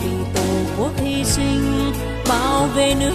Vì tổ quốc hy sinh, bảo vệ nước